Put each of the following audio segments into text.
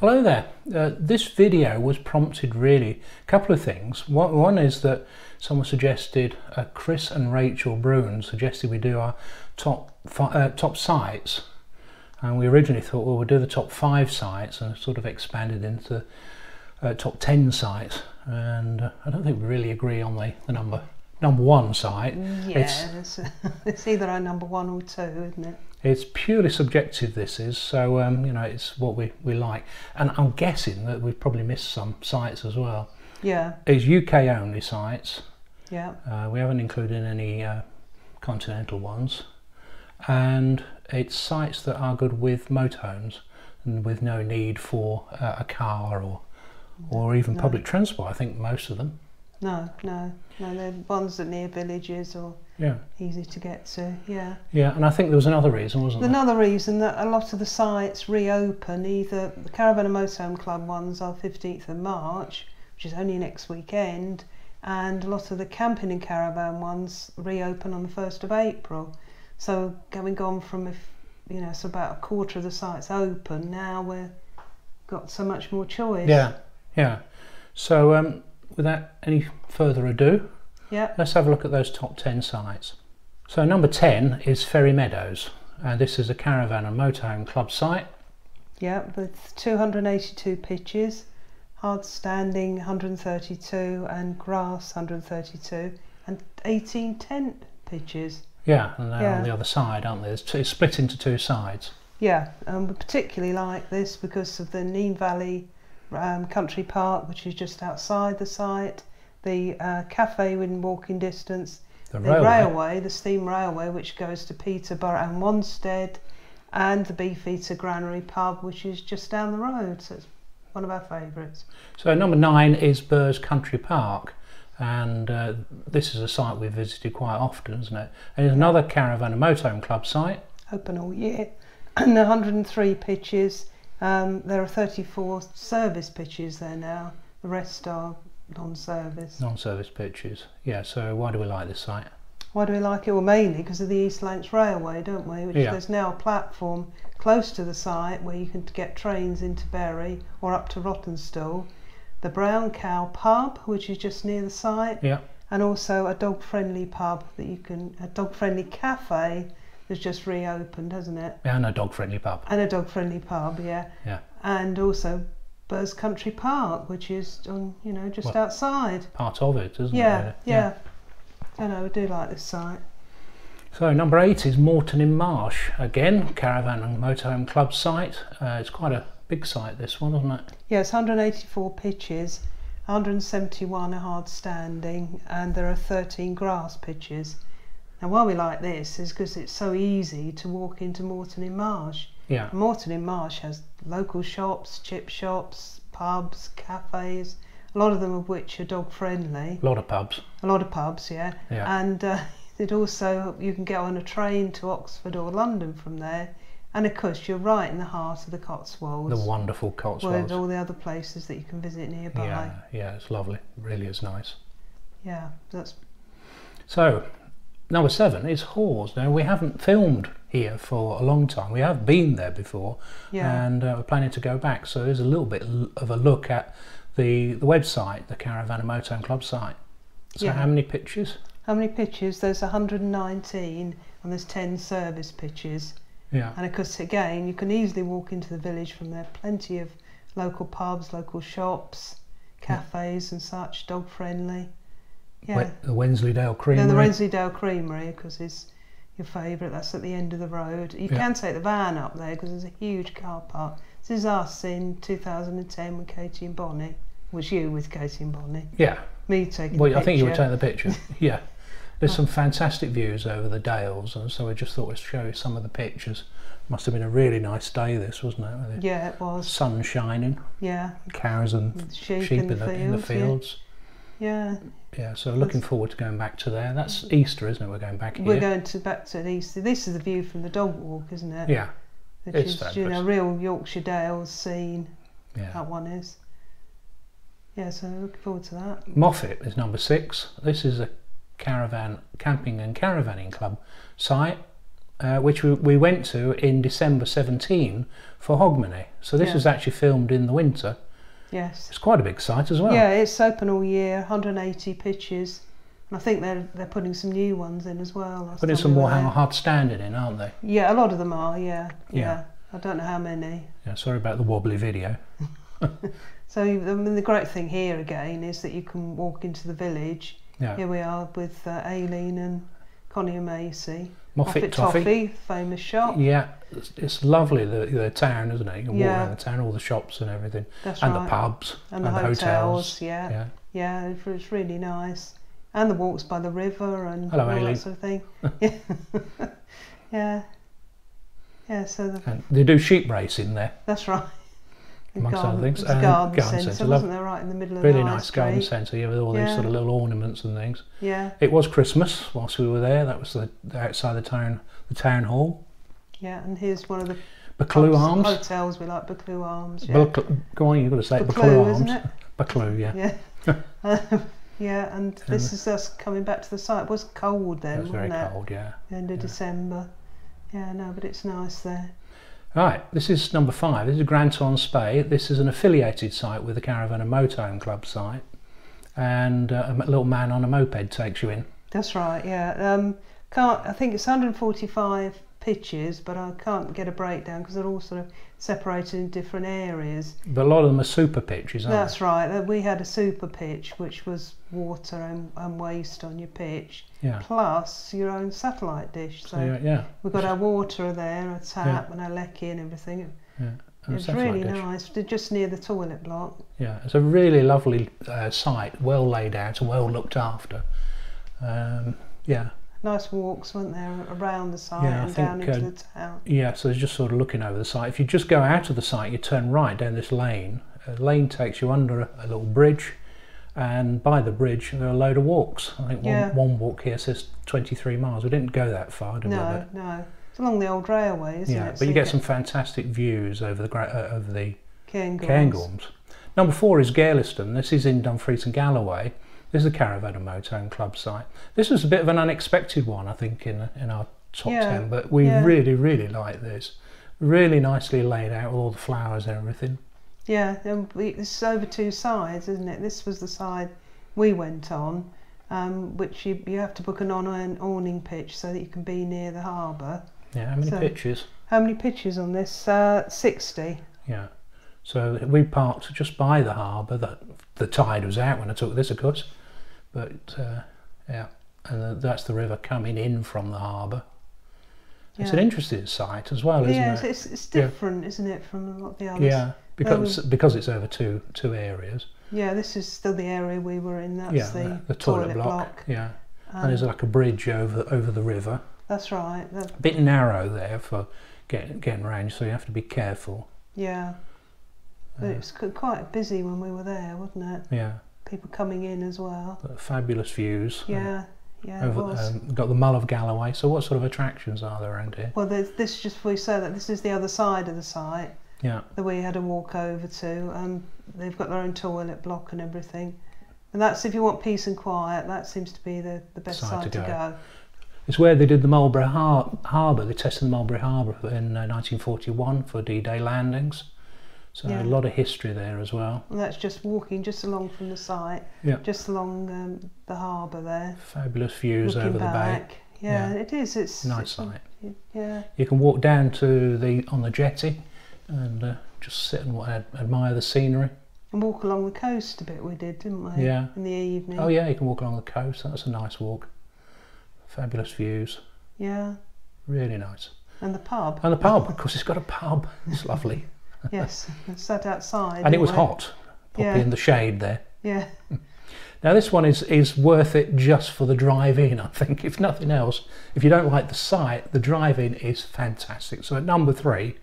Hello there. This video was prompted really a couple of things. One is that someone suggested, Chris and Rachel Broon suggested we do our top sites, and we originally thought, well, we'll do the top 5 sites and sort of expanded into top 10 sites, and I don't think we really agree on the number one site. Yeah, it's either our number 1 or 2, isn't it? It's purely subjective, this is, so you know, it's what we like, and I'm guessing that we've probably missed some sites as well. Yeah, it's UK only sites. Yeah, we haven't included any continental ones, and it's sites that are good with motorhomes and with no need for a car or even public transport. I think most of them. No, they're ones that are near villages or easy to get to, Yeah, and I think there was another reason, wasn't there? Another reason that a lot of the sites reopen, either the Caravan and Motorhome Club ones are 15th of March, which is only next weekend, and a lot of the camping and caravan ones reopen on the 1st of April. So going on from, if you know, it's about a quarter of the sites open, now we've got so much more choice. Yeah. So, without any further ado, let's have a look at those top 10 sites. So number 10 is Ferry Meadows, and this is a Caravan and Motorhome Club site. Yeah, with 282 pitches, hard standing 132 and grass 132, and 18 tent pitches. Yeah, and they're on the other side, aren't they? It's split into 2 sides. Yeah, and we particularly like this because of the Neen Valley Country Park, which is just outside the site, the cafe within walking distance, the railway, the steam railway, which goes to Peterborough and Wanstead, and the Beefeater Granary pub, which is just down the road. So it's one of our favourites. So number 9 is Burrs Country Park, and this is a site we've visited quite often, isn't it? And it's another Caravan and Motorhome Club site. Open all year, and 103 pitches. There are 34 service pitches there now, the rest are non-service. Non-service pitches, yeah, so why do we like this site? Why do we like it? Well, mainly because of the East Lancs Railway, don't we? Which there's now a platform close to the site where you can get trains into Bury or up to Rottenstall. The Brown Cow pub, which is just near the site, and also a dog-friendly pub that you can, a dog-friendly cafe, has just reopened, hasn't it? Yeah, and a dog-friendly pub. And a dog-friendly pub, yeah. And also Burrs Country Park, which is on, you know, just outside. Part of it, isn't it? Yeah. I know, we do like this site. So number 8 is Moreton in Marsh, again Caravan and Motorhome Club site. It's quite a big site, this one, isn't it? Yeah, it's 184 pitches, 171 are hard standing, and there are 13 grass pitches. Now, why we like this is because it's so easy to walk into Moreton in Marsh. Yeah. Moreton in Marsh has local shops, chip shops, pubs, cafes, a lot of them of which are dog friendly. A lot of pubs. A lot of pubs, yeah. And it also, you can get on a train to Oxford or London from there. And of course, you're right in the heart of the Cotswolds. The wonderful Cotswolds. With all the other places that you can visit nearby. Yeah, it's lovely. It really is nice. Yeah, that's... So... Number 7 is Hawes. Now, we haven't filmed here for a long time. We have been there before, and we're planning to go back. So there's a little bit of a look at the website, the Caravan and Motorhome Club site. So how many pitches? How many pitches? There's 119 and there's 10 service pitches. Yeah. And of course, again, you can easily walk into the village from there. Plenty of local pubs, local shops, cafes and such, dog friendly. Yeah. The Wensleydale Creamery. No, the Wensleydale Creamery, because it's your favourite. That's at the end of the road. You can take the van up there because there's a huge car park. This is us in 2010 with Katie and Bonnie. Was you with Katie and Bonnie? Yeah. Me taking. Well, I think you were taking the picture. Yeah. There's some fantastic views over the dales, and so I just thought we'd show you some of the pictures. Must have been a really nice day, this, wasn't it? Yeah, it was. Sun shining. Yeah. Cows and sheep in the fields. Yeah, so looking forward to going back to there. That's Easter, isn't it? We're going back here. We're going back to Easter. This is the view from the dog walk, isn't it? Yeah, it's fabulous. You know, real Yorkshire Dales scene. Yeah, that one is. Yeah, so looking forward to that. Moffat is number 6. This is a Caravan Camping and Caravanning Club site, which we went to in December 17 for Hogmanay. So this was actually filmed in the winter. Yes. It's quite a big site as well. Yeah, it's open all year, 180 pitches. And I think they're putting some new ones in as well. Putting some more hard standing in, aren't they? Yeah, a lot of them are, yeah. I don't know how many. Yeah, sorry about the wobbly video. So, I mean, the great thing here again is that you can walk into the village. Yeah. Here we are with Aileen and Connie and Macy. Moffat Toffee, famous shop. Yeah, it's lovely, the town, isn't it? You can walk around the town, all the shops and everything. That's right. And the pubs. And the hotels. Yeah, it's really nice. And the walks by the river and all that sort of thing. Yeah, so and they do sheep racing there. That's right. Amongst other things. And garden centre, wasn't there, right in the middle of the Really nice garden centre, with all these sort of little ornaments and things. Yeah. It was Christmas whilst we were there. That was outside the town hall. Yeah, and here's one of the Buccleuch Arms. Hotels we like, Buccleuch Arms. Yeah. Go on, you've got to say Buccleuch Arms. Isn't it? Buccleuch, yeah. Yeah, and this is us coming back to the site. It was cold then, wasn't it? Very cold, yeah. End of December. Yeah, no, but it's nice there. Right, this is number 5. This is Grantown-on-Spey. This is an affiliated site with the Caravan and Motorhome Club site, and a little man on a moped takes you in. That's right, yeah. I think it's 145 pitches, but I can't get a breakdown because they're all sort of separated in different areas. But a lot of them are super pitches, aren't they? That's right. We had a super pitch, which was water and waste on your pitch, plus your own satellite dish. So we've got our water there, our tap and our lecky and everything. Yeah. It's really nice, just near the toilet block. Yeah, it's a really lovely site, well laid out and well looked after. Nice walks, weren't there, around the site and down into the town. Yeah, so it's just sort of looking over the site. If you just go out of the site, you turn right down this lane. The lane takes you under a little bridge, and by the bridge there are a load of walks. I think one walk here says 23 miles. We didn't go that far, did we? No. It's along the old railway, isn't it? Yeah, but you get some fantastic views over the Cairngorms. Number 4 is Garlieston. This is in Dumfries and Galloway. This is the Caravan and Motorhome Club site. This was a bit of an unexpected one, I think, in our top 10, but we really, really like this. Really nicely laid out, all the flowers and everything. Yeah, and it's over two sides, isn't it? This was the side we went on, which you have to book an awning pitch so that you can be near the harbour. Yeah, how many pitches? How many pitches on this? 60. Yeah. So we parked just by the harbour. The tide was out when I took this, of course, but and that's the river coming in from the harbour. It's an interesting site as well, isn't it? It's different, isn't it, from what the others? Yeah, because it's over two areas. Yeah, this is still the area we were in. That's the toilet block. Yeah, and there's like a bridge over the river. That's right. That's a bit narrow there for getting around, so you have to be careful. Yeah. But it was quite busy when we were there, wasn't it? Yeah. People coming in as well. Fabulous views. Yeah, it was. Got the Mull of Galloway. So what sort of attractions are there around here? Well, this just we say that this is the other side of the site. Yeah. That we had a walk over to, and they've got their own toilet block and everything. And that's if you want peace and quiet. That seems to be the best site to go. It's where they did the Mulberry Harbor. They tested the Mulberry Harbor in 1941 for D-Day landings. So a lot of history there as well. And that's just walking just along from the site, just along the harbour there. Fabulous views over the bay. Yeah, it is. It's nice site. Yeah. You can walk down to on the jetty and just sit and admire the scenery. And walk along the coast a bit. We did, didn't we? Yeah. In the evening. Oh yeah, you can walk along the coast. That's a nice walk. Fabulous views. Yeah. Really nice. And the pub. And the pub. Of course, it's got a pub. It's lovely. Yes, and sat outside. And it was hot, probably in the shade there. Yeah. Now this one is worth it just for the drive-in, I think, if nothing else. If you don't like the site, the drive-in is fantastic. So at number 3,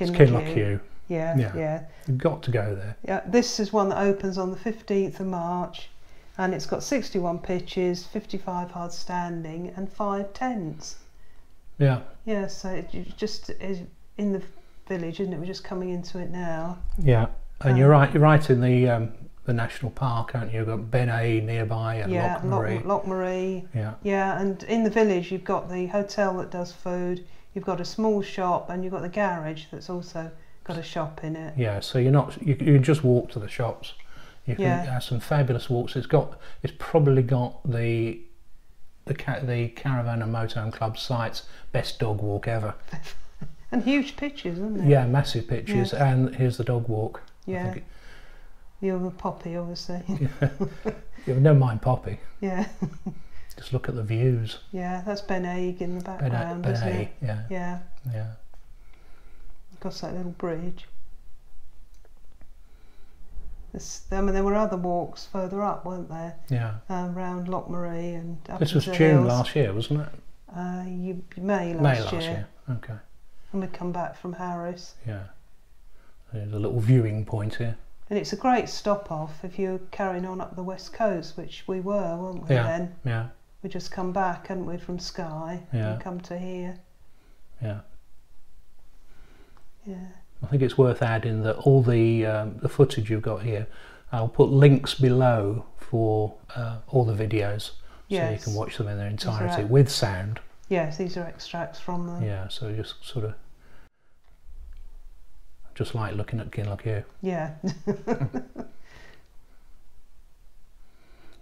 it's Kinlochewe. Yeah. You've got to go there. Yeah, this is one that opens on the 15th of March, and it's got 61 pitches, 55 hard standing, and 5 tents. Yeah. Yeah, so it just is in the village, isn't it? We're just coming into it now. Yeah, and you're right in the national park, haven't you? You've got Ben Eighe nearby and Loch Maree. Yeah. Yeah, and in the village you've got the hotel that does food, you've got a small shop, and you've got the garage that's also got a shop in it. Yeah, so you're not, you can just walk to the shops. You can have some fabulous walks. It's got, it's probably got the Caravan and Motorhome Club site's best dog walk ever. And huge pitches, isn't it? Yeah, massive pitches. Yes. And here's the dog walk. Yeah. The other Poppy, obviously. Yeah. Yeah, never mind Poppy. Yeah. Just look at the views. Yeah, that's Ben Eighe in the background. Ben Eighe, yeah. Yeah. Yeah. Across that little bridge. I mean, there were other walks further up, weren't there? Yeah. Around Loch Maree and up This was June hills. Last year, wasn't it? May last year. Okay. And we'd come back from Harris. Yeah. There's a little viewing point here. And it's a great stop off if you're carrying on up the west coast, which we were, weren't we, then? Yeah. We just come back, hadn't we, from Skye and come to here. Yeah. Yeah. I think it's worth adding that all the footage you've got here, I'll put links below for all the videos, so you can watch them in their entirety with sound. Yes, these are extracts from them. Yeah, so just sort of, just like looking at Kinlochewe. Yeah.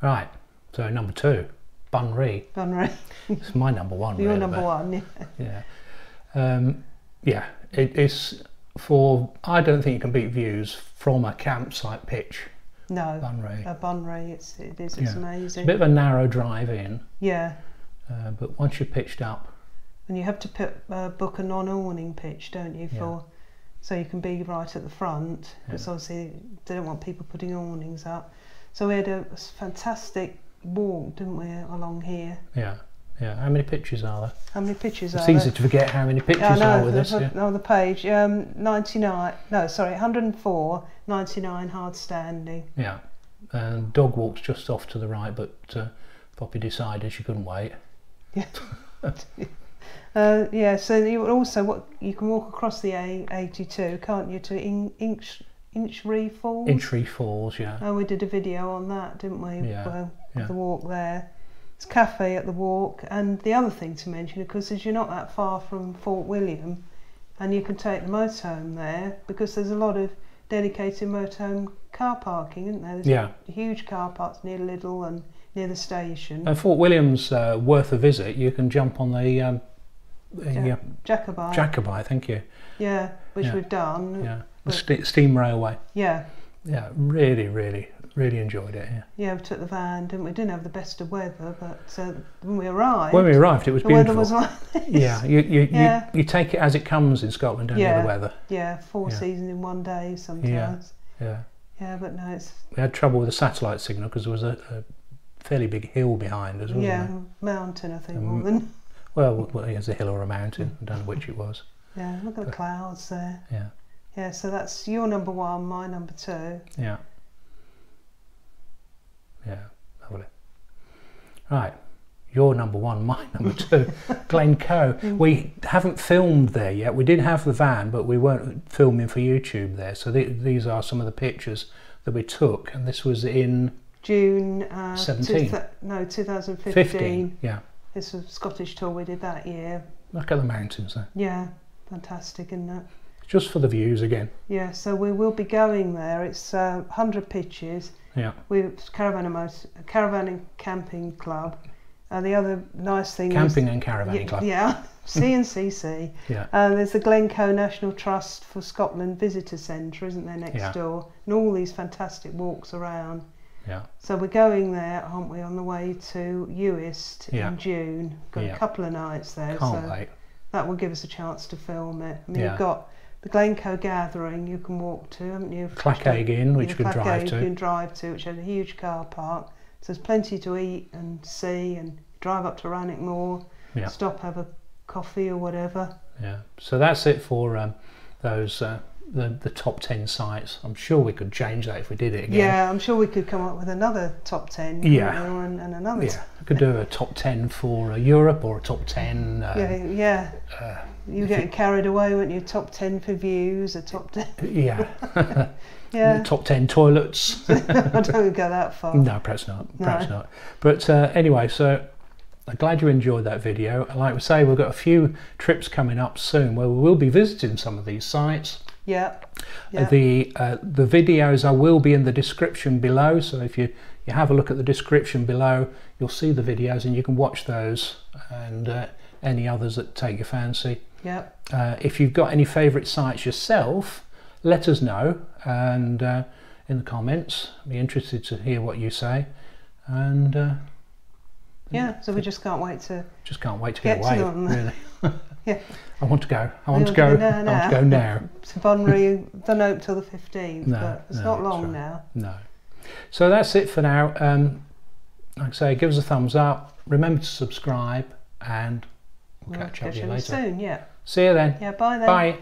Right, so number two, Bunree. Bunree. It's my number one. Your really, number one, yeah. Yeah, it's... I don't think you can beat views from a campsite pitch. No, Bunree. Bunree, it is. It's amazing. It's a bit of a narrow drive in. Yeah. But once you're pitched up, and you have to book a non-awning pitch, don't you? So you can be right at the front. Because obviously they don't want people putting awnings up. So we had a fantastic walk, didn't we, along here? Yeah. Yeah, how many pictures are there? It's easy to forget how many pictures are with us. On the page, 104, 99 hard standing. Yeah, and dog walk's just off to the right, but Poppy decided she couldn't wait. Yeah. So you can walk across the A82, can't you, to Inchree Falls? Inchree Falls, yeah. Oh, we did a video on that, didn't we? Yeah. The walk there. It's a cafe at the walk, and the other thing to mention, of course, is you're not that far from Fort William, and you can take the motorhome there because there's a lot of dedicated motorhome car parking, isn't there? There's huge car parks near Lidl and near the station. And Fort William's worth a visit. You can jump on the Jacobite, thank you. Yeah, which we've done. Yeah, the steam railway. Yeah. Yeah, really enjoyed it here. Yeah, we took the van, didn't we? Didn't have the best of weather, but when we arrived, it was beautiful. The weather was like this. Yeah, you take it as it comes in Scotland, don't you? The weather. Yeah, four seasons in one day sometimes. Yeah. Yeah, but no, we had trouble with the satellite signal because there was a fairly big hill behind us. Wasn't there? Mountain, I think, more than. Well, it was a hill or a mountain. I don't know which it was. Yeah, look at the clouds there. Yeah. Yeah, so that's your number one, my number two. Yeah. Yeah, lovely. Right, your number one, my number two, Glencoe. We haven't filmed there yet. We did have the van, but we weren't filming for YouTube there. So these are some of the pictures that we took, and this was in June 2015. 15, yeah. This was a Scottish tour we did that year. Look at the mountains there. Yeah, fantastic, isn't it? Just for the views again. Yeah, so we will be going there. It's 100 pitches. Yeah. Caravan and Camping Club. The other nice thing and Caravan Club. Yeah, C&CC. Yeah. There's the Glencoe National Trust for Scotland Visitor Centre, isn't there, next door? And all these fantastic walks around. Yeah. So we're going there, aren't we, on the way to Uist in June. Got a couple of nights there. Can't wait. That will give us a chance to film it. I mean, you've got the Glencoe Gathering you can walk to, haven't you? Clackagh Inn, which you can drive to. You can drive to, which has a huge car park. So there's plenty to eat and see, and drive up to Rannick Moor, stop, have a coffee or whatever. Yeah, so that's it for those the top 10 sites. I'm sure we could change that if we did it again. Yeah, I'm sure we could come up with another top 10. Yeah. And another. Yeah, I could do a top 10 for Europe, or a top 10. Yeah. You get carried away, wouldn't you? Top 10 for views, a top 10. Yeah. Yeah. Top 10 toilets. I don't go that far. No, perhaps not. Perhaps not. But anyway, so I'm glad you enjoyed that video. Like we say, we've got a few trips coming up soon where we will be visiting some of these sites. Yeah. Yep. The videos I will be in the description below, so if you have a look at the description below, you'll see the videos and you can watch those and any others that take your fancy. Yeah. If you've got any favourite sites yourself, let us know, and in the comments. I'd be interested to hear what you say, and yeah, so we just can't wait to get away, to them. Really. Yeah. I want to go. I want to go now. To Bunbury, don't know till the 15th, but it's not long now. No. So that's it for now. Like I say, give us a thumbs up. Remember to subscribe, and we'll catch up with you later. Soon, yeah. See you then. Yeah. Bye then. Bye.